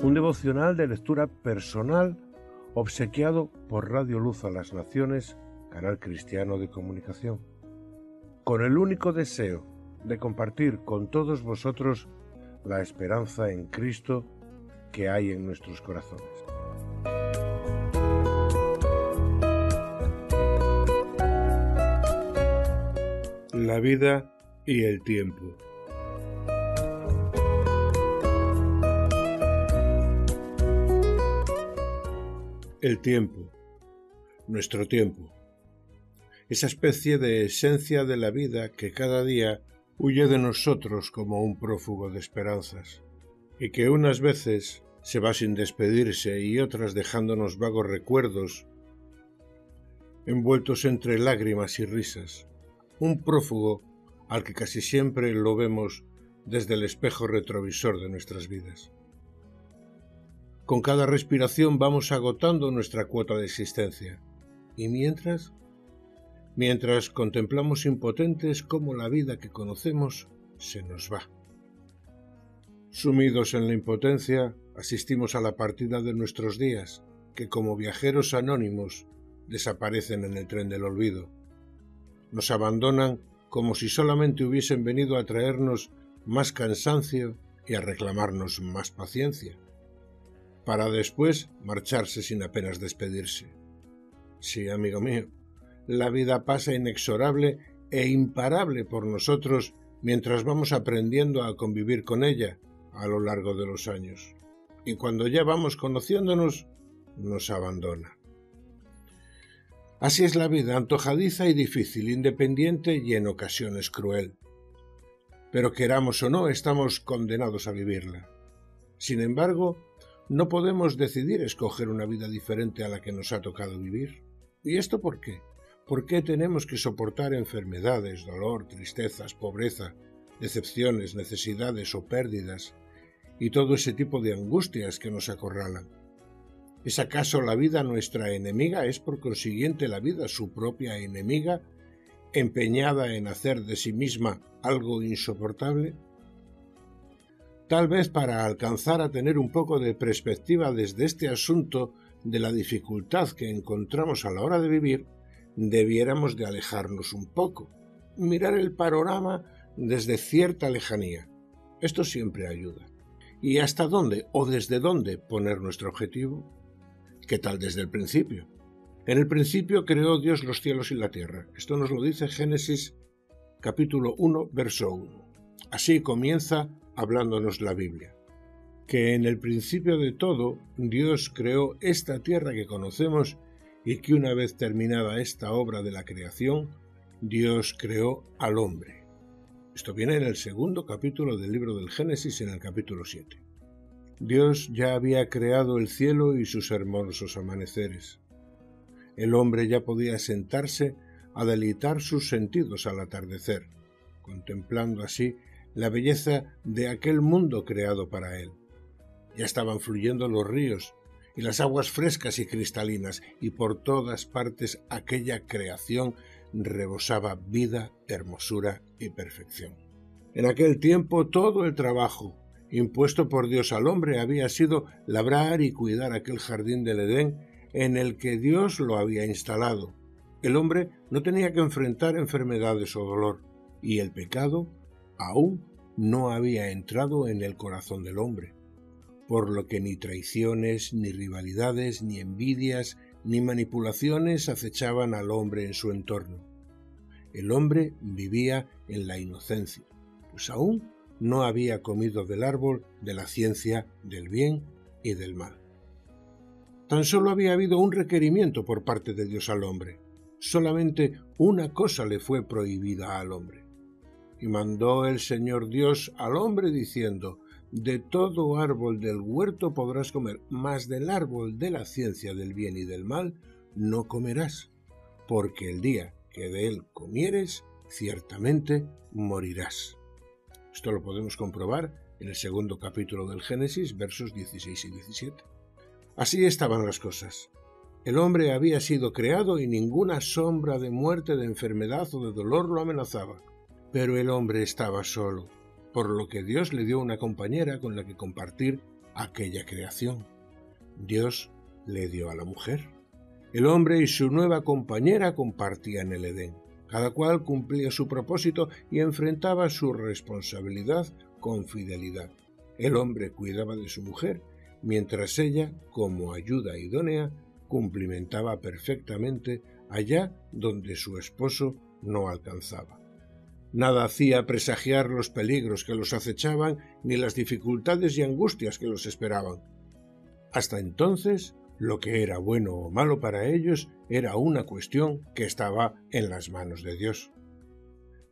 Un devocional de lectura personal obsequiado por Radio Luz a las Naciones, canal cristiano de comunicación, con el único deseo de compartir con todos vosotros la esperanza en Cristo que hay en nuestros corazones. La vida y el tiempo. El tiempo, nuestro tiempo, esa especie de esencia de la vida que cada día huye de nosotros como un prófugo de esperanzas, y que unas veces se va sin despedirse y otras dejándonos vagos recuerdos, envueltos entre lágrimas y risas, un prófugo al que casi siempre lo vemos desde el espejo retrovisor de nuestras vidas. Con cada respiración vamos agotando nuestra cuota de existencia. ¿Y mientras? Mientras contemplamos impotentes cómo la vida que conocemos se nos va. Sumidos en la impotencia, asistimos a la partida de nuestros días, que como viajeros anónimos desaparecen en el tren del olvido. Nos abandonan como si solamente hubiesen venido a traernos más cansancio y a reclamarnos más paciencia, para después marcharse sin apenas despedirse. Sí, amigo mío, la vida pasa inexorable e imparable por nosotros mientras vamos aprendiendo a convivir con ella a lo largo de los años. Y cuando ya vamos conociéndonos, nos abandona. Así es la vida, antojadiza y difícil, independiente y en ocasiones cruel. Pero queramos o no, estamos condenados a vivirla. Sin embargo, no podemos decidir escoger una vida diferente a la que nos ha tocado vivir. ¿Y esto por qué? ¿Por qué tenemos que soportar enfermedades, dolor, tristezas, pobreza, decepciones, necesidades o pérdidas y todo ese tipo de angustias que nos acorralan? ¿Es acaso la vida nuestra enemiga? ¿Es por consiguiente la vida su propia enemiga, empeñada en hacer de sí misma algo insoportable? Tal vez para alcanzar a tener un poco de perspectiva desde este asunto de la dificultad que encontramos a la hora de vivir, debiéramos de alejarnos un poco, mirar el panorama desde cierta lejanía. Esto siempre ayuda. ¿Y hasta dónde o desde dónde poner nuestro objetivo? ¿Qué tal desde el principio? En el principio creó Dios los cielos y la tierra. Esto nos lo dice Génesis capítulo 1, verso 1. Así comienza hablándonos la Biblia, que en el principio de todo Dios creó esta tierra que conocemos y que una vez terminada esta obra de la creación, Dios creó al hombre. Esto viene en el segundo capítulo del libro del Génesis, en el capítulo 7. Dios ya había creado el cielo y sus hermosos amaneceres. El hombre ya podía sentarse a deleitar sus sentidos al atardecer, contemplando así la belleza de aquel mundo creado para él. Ya estaban fluyendo los ríos y las aguas frescas y cristalinas, y por todas partes aquella creación rebosaba vida, hermosura y perfección. En aquel tiempo todo el trabajo impuesto por Dios al hombre había sido labrar y cuidar aquel jardín del Edén en el que Dios lo había instalado. El hombre no tenía que enfrentar enfermedades o dolor, y el pecado aún no había entrado en el corazón del hombre, por lo que ni traiciones, ni rivalidades, ni envidias, ni manipulaciones acechaban al hombre en su entorno. El hombre vivía en la inocencia, pues aún no había comido del árbol de la ciencia del bien y del mal. Tan solo había habido un requerimiento por parte de Dios al hombre. Solamente una cosa le fue prohibida al hombre. Y mandó el Señor Dios al hombre diciendo: De todo árbol del huerto podrás comer, mas del árbol de la ciencia del bien y del mal no comerás, porque el día que de él comieres, ciertamente morirás. Esto lo podemos comprobar en el segundo capítulo del Génesis, versos 16 y 17. Así estaban las cosas. El hombre había sido creado y ninguna sombra de muerte, de enfermedad o de dolor lo amenazaba. Pero el hombre estaba solo, por lo que Dios le dio una compañera con la que compartir aquella creación. Dios le dio a la mujer. El hombre y su nueva compañera compartían el Edén. Cada cual cumplía su propósito y enfrentaba su responsabilidad con fidelidad. El hombre cuidaba de su mujer, mientras ella, como ayuda idónea, cumplimentaba perfectamente allá donde su esposo no alcanzaba. Nada hacía presagiar los peligros que los acechaban ni las dificultades y angustias que los esperaban. Hasta entonces, lo que era bueno o malo para ellos era una cuestión que estaba en las manos de Dios.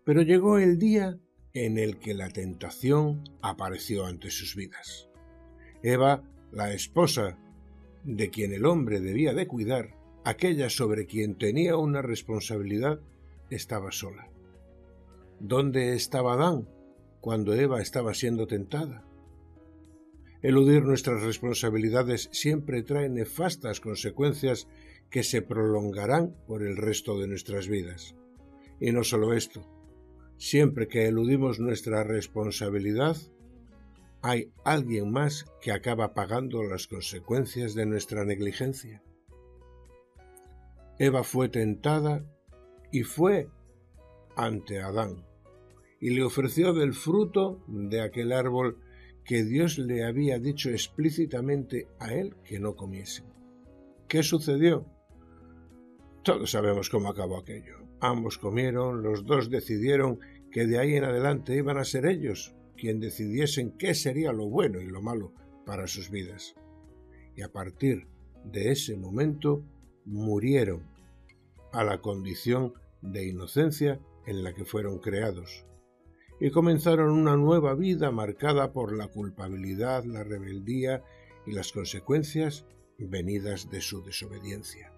Pero llegó el día en el que la tentación apareció ante sus vidas. Eva, la esposa de quien el hombre debía de cuidar, aquella sobre quien tenía una responsabilidad, estaba sola. ¿Dónde estaba Adán cuando Eva estaba siendo tentada? Eludir nuestras responsabilidades siempre trae nefastas consecuencias que se prolongarán por el resto de nuestras vidas. Y no solo esto, siempre que eludimos nuestra responsabilidad, hay alguien más que acaba pagando las consecuencias de nuestra negligencia. Eva fue tentada y fue ante Adán, y le ofreció del fruto de aquel árbol que Dios le había dicho explícitamente a él que no comiese. ¿Qué sucedió? Todos sabemos cómo acabó aquello. Ambos comieron, los dos decidieron que de ahí en adelante iban a ser ellos quien decidiesen qué sería lo bueno y lo malo para sus vidas. Y a partir de ese momento murieron a la condición de inocencia en la que fueron creados, y comenzaron una nueva vida marcada por la culpabilidad, la rebeldía y las consecuencias venidas de su desobediencia.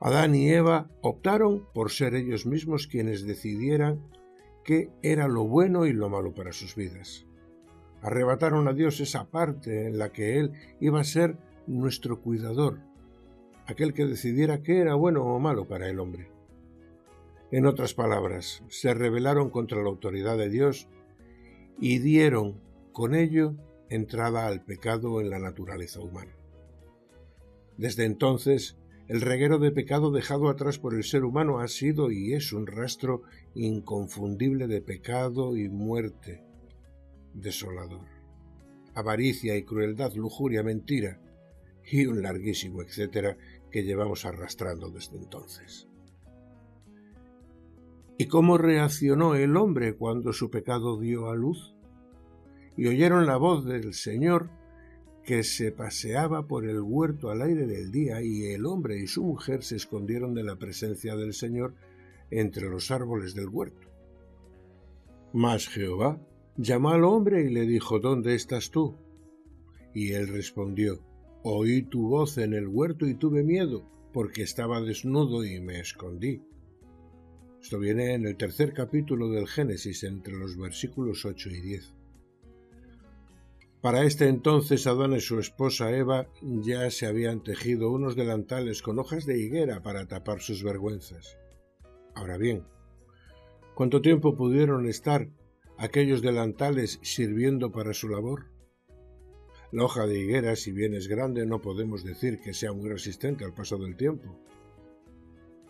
Adán y Eva optaron por ser ellos mismos quienes decidieran qué era lo bueno y lo malo para sus vidas. Arrebataron a Dios esa parte en la que Él iba a ser nuestro cuidador, aquel que decidiera qué era bueno o malo para el hombre. En otras palabras, se rebelaron contra la autoridad de Dios y dieron, con ello, entrada al pecado en la naturaleza humana. Desde entonces, el reguero de pecado dejado atrás por el ser humano ha sido y es un rastro inconfundible de pecado y muerte desolador, avaricia y crueldad, lujuria, mentira y un larguísimo etcétera que llevamos arrastrando desde entonces. ¿Y cómo reaccionó el hombre cuando su pecado dio a luz? Y oyeron la voz del Señor que se paseaba por el huerto al aire del día, y el hombre y su mujer se escondieron de la presencia del Señor entre los árboles del huerto. Mas Jehová llamó al hombre y le dijo: ¿Dónde estás tú? Y él respondió: Oí tu voz en el huerto y tuve miedo, porque estaba desnudo y me escondí. Esto viene en el tercer capítulo del Génesis, entre los versículos 8 y 10. Para este entonces, Adán y su esposa Eva ya se habían tejido unos delantales con hojas de higuera para tapar sus vergüenzas. Ahora bien, ¿cuánto tiempo pudieron estar aquellos delantales sirviendo para su labor? La hoja de higuera, si bien es grande, no podemos decir que sea muy resistente al paso del tiempo.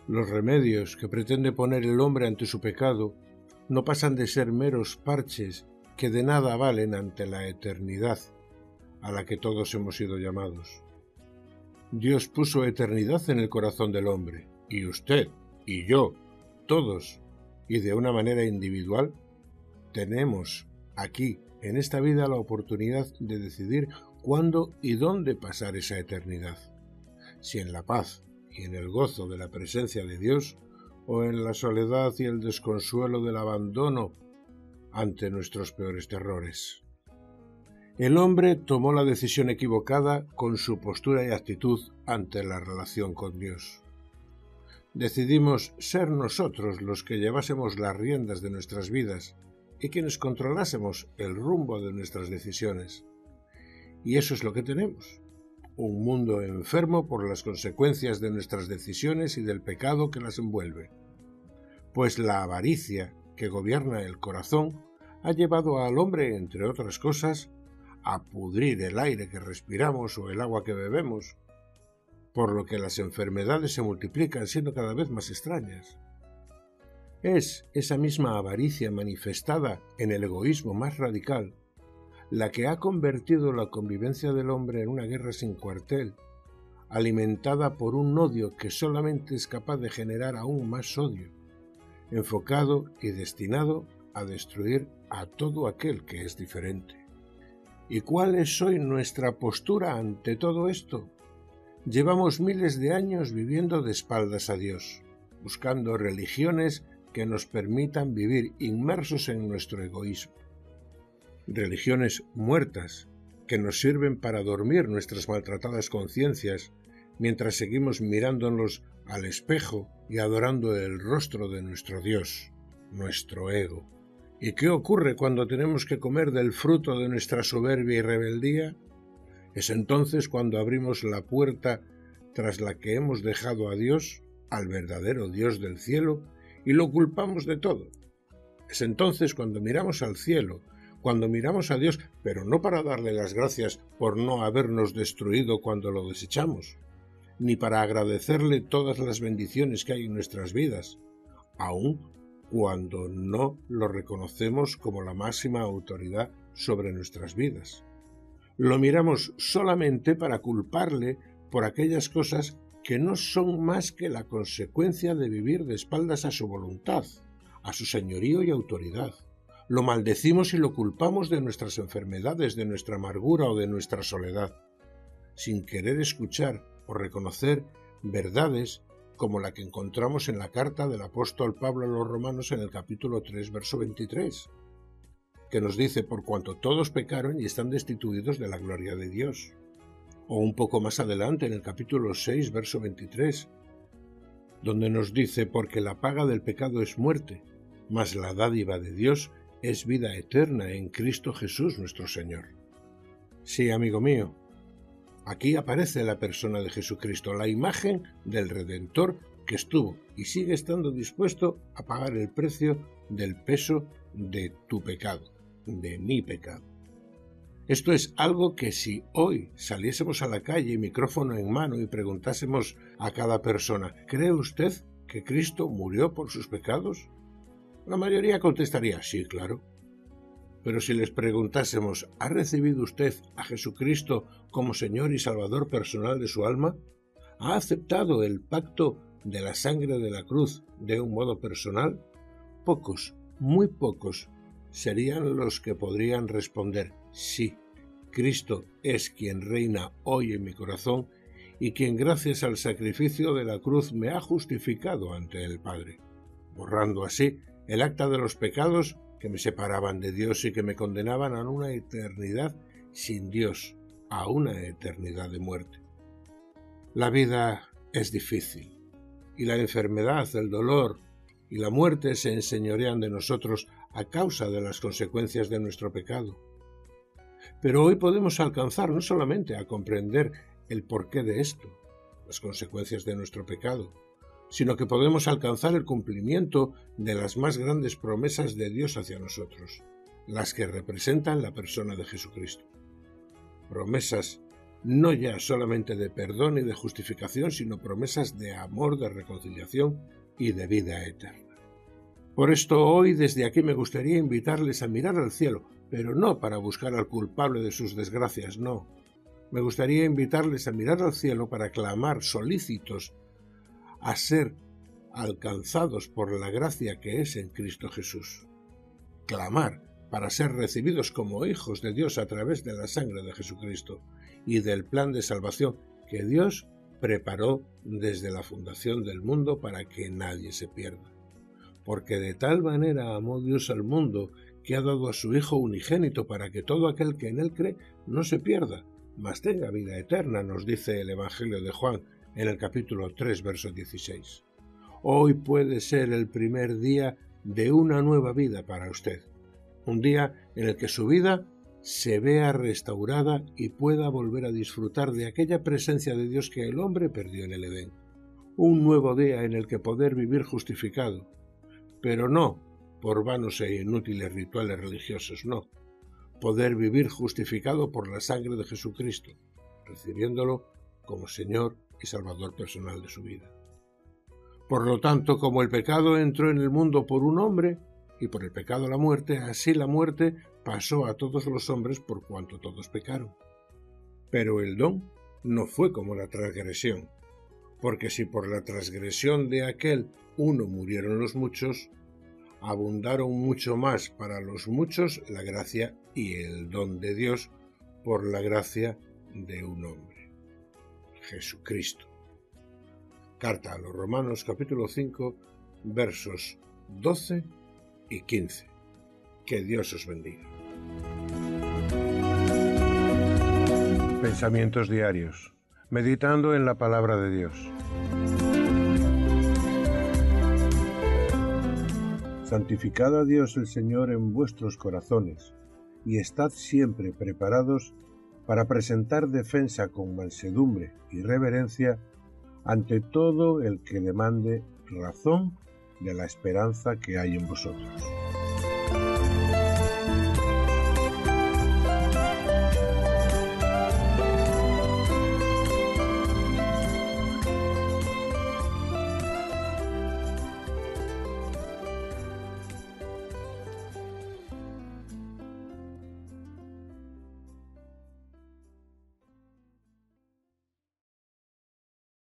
Los remedios que pretende poner el hombre ante su pecado no pasan de ser meros parches que de nada valen ante la eternidad a la que todos hemos sido llamados. Dios puso eternidad en el corazón del hombre, y usted, y yo, todos, y de una manera individual, tenemos aquí, en esta vida, la oportunidad de decidir cuándo y dónde pasar esa eternidad, si en la paz y en el gozo de la presencia de Dios, o en la soledad y el desconsuelo del abandono ante nuestros peores terrores. El hombre tomó la decisión equivocada con su postura y actitud ante la relación con Dios. Decidimos ser nosotros los que llevásemos las riendas de nuestras vidas y quienes controlásemos el rumbo de nuestras decisiones. Y eso es lo que tenemos, un mundo enfermo por las consecuencias de nuestras decisiones y del pecado que las envuelve. Pues la avaricia que gobierna el corazón ha llevado al hombre, entre otras cosas, a pudrir el aire que respiramos o el agua que bebemos, por lo que las enfermedades se multiplican siendo cada vez más extrañas. Es esa misma avaricia manifestada en el egoísmo más radical la que ha convertido la convivencia del hombre en una guerra sin cuartel, alimentada por un odio que solamente es capaz de generar aún más odio, enfocado y destinado a destruir a todo aquel que es diferente. ¿Y cuál es hoy nuestra postura ante todo esto? Llevamos miles de años viviendo de espaldas a Dios, buscando religiones que nos permitan vivir inmersos en nuestro egoísmo. Religiones muertas que nos sirven para dormir nuestras maltratadas conciencias mientras seguimos mirándonos al espejo y adorando el rostro de nuestro Dios, nuestro ego. ¿Y qué ocurre cuando tenemos que comer del fruto de nuestra soberbia y rebeldía? Es entonces cuando abrimos la puerta tras la que hemos dejado a Dios, al verdadero Dios del cielo, y lo culpamos de todo. Es entonces cuando miramos al cielo, cuando miramos a Dios, pero no para darle las gracias por no habernos destruido cuando lo desechamos, ni para agradecerle todas las bendiciones que hay en nuestras vidas, aún cuando no lo reconocemos como la máxima autoridad sobre nuestras vidas. Lo miramos solamente para culparle por aquellas cosas que no son más que la consecuencia de vivir de espaldas a su voluntad, a su señorío y autoridad. Lo maldecimos y lo culpamos de nuestras enfermedades, de nuestra amargura o de nuestra soledad, sin querer escuchar o reconocer verdades como la que encontramos en la carta del apóstol Pablo a los Romanos en el capítulo 3, verso 23, que nos dice: por cuanto todos pecaron y están destituidos de la gloria de Dios. O un poco más adelante en el capítulo 6, verso 23, donde nos dice: porque la paga del pecado es muerte, mas la dádiva de Dios es vida eterna en Cristo Jesús nuestro Señor. Sí, amigo mío, aquí aparece la persona de Jesucristo, la imagen del Redentor que estuvo y sigue estando dispuesto a pagar el precio del peso de tu pecado, de mi pecado. Esto es algo que si hoy saliésemos a la calle, micrófono en mano, y preguntásemos a cada persona: ¿cree usted que Cristo murió por sus pecados? La mayoría contestaría: sí, claro. Pero si les preguntásemos: ¿ha recibido usted a Jesucristo como Señor y Salvador personal de su alma? ¿Ha aceptado el pacto de la sangre de la cruz de un modo personal? Pocos, muy pocos, serían los que podrían responder: sí, Cristo es quien reina hoy en mi corazón y quien gracias al sacrificio de la cruz me ha justificado ante el Padre, borrando así el acta de los pecados que me separaban de Dios y que me condenaban a una eternidad sin Dios, a una eternidad de muerte. La vida es difícil, y la enfermedad, el dolor y la muerte se enseñorean de nosotros a causa de las consecuencias de nuestro pecado. Pero hoy podemos alcanzar no solamente a comprender el porqué de esto, las consecuencias de nuestro pecado, sino que podemos alcanzar el cumplimiento de las más grandes promesas de Dios hacia nosotros, las que representan la persona de Jesucristo. Promesas no ya solamente de perdón y de justificación, sino promesas de amor, de reconciliación y de vida eterna. Por esto hoy desde aquí me gustaría invitarles a mirar al cielo, pero no para buscar al culpable de sus desgracias, no. Me gustaría invitarles a mirar al cielo para clamar solícitos a ser alcanzados por la gracia que es en Cristo Jesús. Clamar para ser recibidos como hijos de Dios a través de la sangre de Jesucristo y del plan de salvación que Dios preparó desde la fundación del mundo para que nadie se pierda. Porque de tal manera amó Dios al mundo que ha dado a su Hijo unigénito para que todo aquel que en él cree no se pierda, mas tenga vida eterna, nos dice el Evangelio de Juan en el capítulo 3, verso 16. Hoy puede ser el primer día de una nueva vida para usted, un día en el que su vida se vea restaurada y pueda volver a disfrutar de aquella presencia de Dios que el hombre perdió en el Edén. Un nuevo día en el que poder vivir justificado, pero no por vanos e inútiles rituales religiosos, no. Poder vivir justificado por la sangre de Jesucristo, recibiéndolo como Señor y Salvador personal de su vida. Por lo tanto, como el pecado entró en el mundo por un hombre, y por el pecado la muerte, así la muerte pasó a todos los hombres por cuanto todos pecaron. Pero el don no fue como la transgresión, porque si por la transgresión de aquel uno murieron los muchos, abundaron mucho más para los muchos la gracia y el don de Dios por la gracia de un hombre, Jesucristo. Carta a los Romanos, capítulo 5, versos 12 y 15. Que Dios os bendiga. Pensamientos diarios, meditando en la palabra de Dios. Santificad a Dios el Señor en vuestros corazones, y estad siempre preparados para presentar defensa con mansedumbre y reverencia ante todo el que demande razón de la esperanza que hay en vosotros.